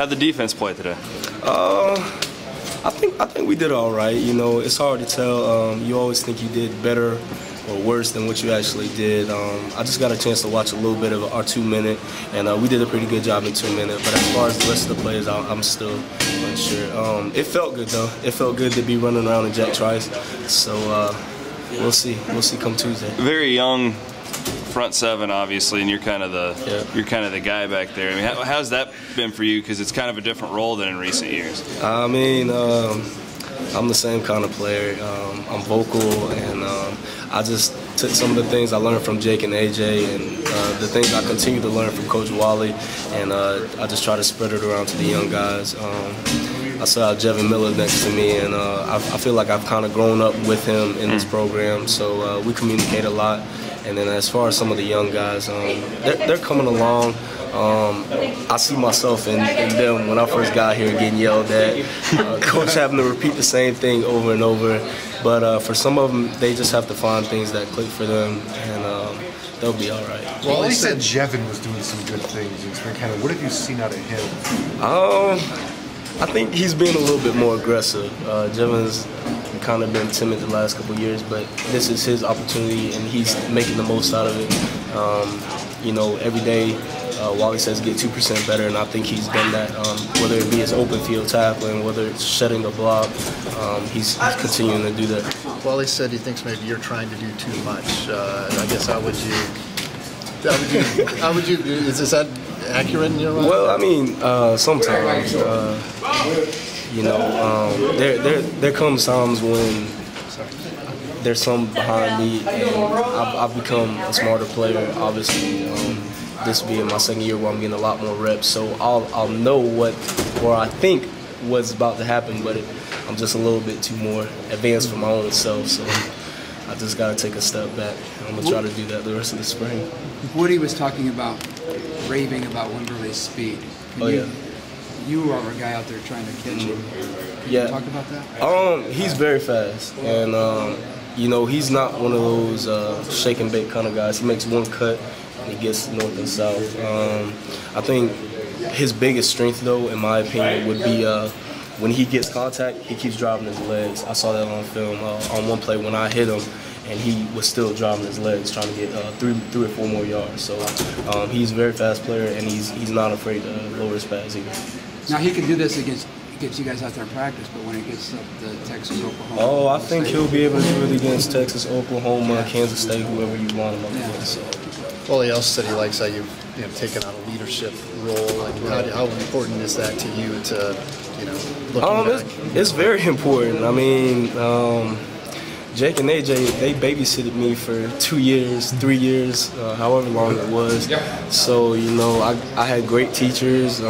How'd the defense play today? I think we did all right. You know, it's hard to tell. You always think you did better or worse than what you actually did. I just got a chance to watch a little bit of our 2-minute, and we did a pretty good job in 2-minute. But as far as the rest of the players, I'm still unsure. It felt good, though. It felt good to be running around with Jack Trice. So we'll see. We'll see come Tuesday. Very young front seven, obviously, and you're kind of the you're kind of the guy back there. I mean, how's that been for you? Because it's kind of a different role than in recent years. I mean, I'm the same kind of player. I'm vocal, and I just took some of the things I learned from Jake and A.J. and the things I continue to learn from Coach Wally, and I just try to spread it around to the young guys. I saw Jevin Miller next to me, and I feel like I've kind of grown up with him in this program, so we communicate a lot. And then as far as some of the young guys, they're coming along. I see myself in them when I first got here getting yelled at. Coach having to repeat the same thing over and over. But for some of them, they just have to find things that click for them, and they'll be all right. Well, Wally said Jevin was doing some good things in spring camp. What have you seen out of him? I think he's being a little bit more aggressive. Jevin's kind of been timid the last couple of years, but this is his opportunity, and he's making the most out of it. You know, every day Wally says get 2% better, and I think he's done that. Whether it be his open field tackling, whether it's shutting a block, he's continuing to do that. Wally said he thinks maybe you're trying to do too much. I guess how would you is that accurate in your mind? Well, I mean, sometimes. You know, there come times when there's some behind me, and I've become a smarter player, obviously. This being my second year where I'm getting a lot more reps, so I'll know or I think what's about to happen, but I'm just a little bit too more advanced for my own self, so I just got to take a step back. I'm going to try to do that the rest of the spring. Woody was talking about, raving about Wimberley's speed. Can you are a guy out there trying to catch him. Can you talk about that? He's very fast, and you know, he's not one of those shake and bake kind of guys. He makes one cut and he gets north and south. I think his biggest strength, though, in my opinion, would be when he gets contact, he keeps driving his legs. I saw that on film on one play when I hit him, and he was still driving his legs, trying to get three or four more yards. So he's a very fast player, and he's not afraid to lower his pads either. Now, he can do this against you guys out there in practice, but when it gets up to Texas, Oklahoma... Oh, I think he'll be able to do it against Texas, Oklahoma, Kansas State, whoever you want him up against. So. Well, he also said he likes how you've taken on a leadership role. And how important is that to you to, looking back? It's very important. I mean, Jake and AJ, they babysitted me for 2 years, 3 years, however long it was. So, I had great teachers.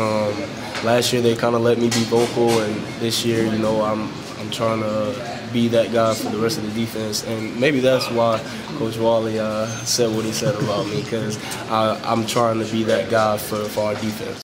Last year they kind of let me be vocal, and this year, I'm trying to be that guy for the rest of the defense. And maybe that's why Coach Wally said what he said about me, because I'm trying to be that guy for our defense.